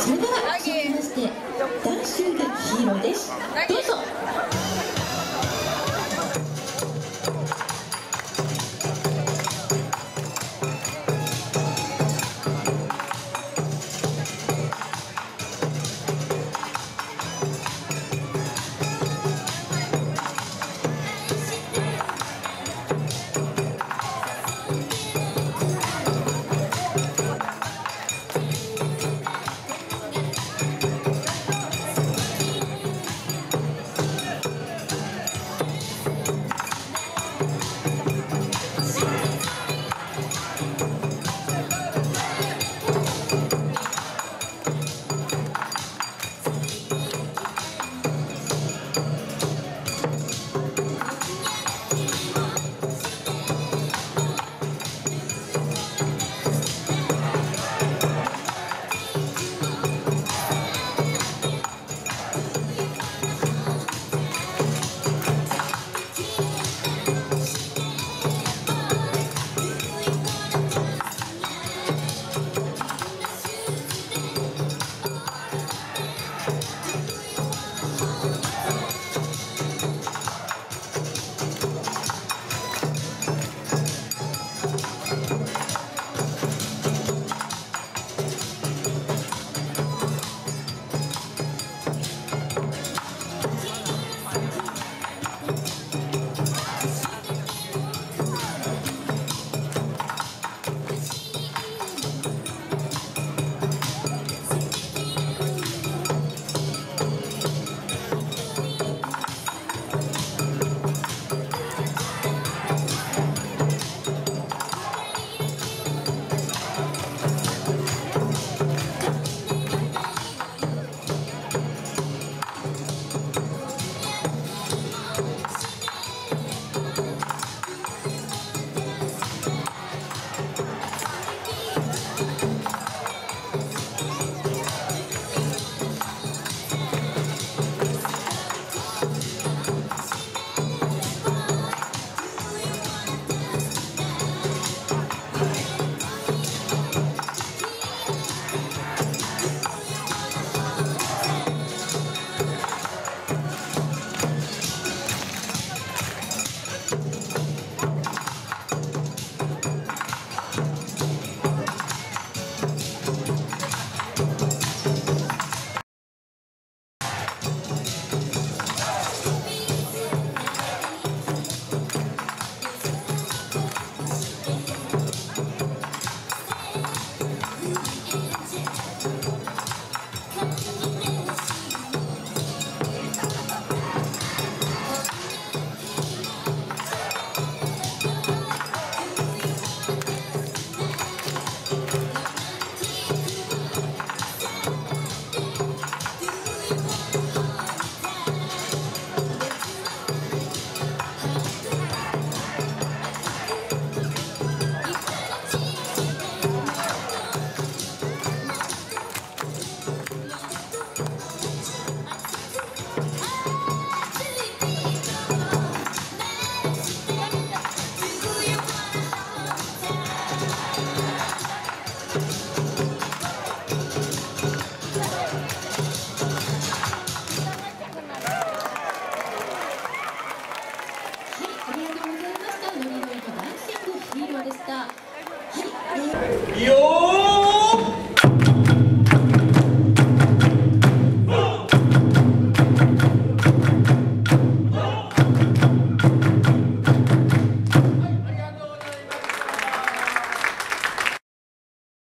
それでは続きまして男衆劇ヒーローです。どうぞ。 よー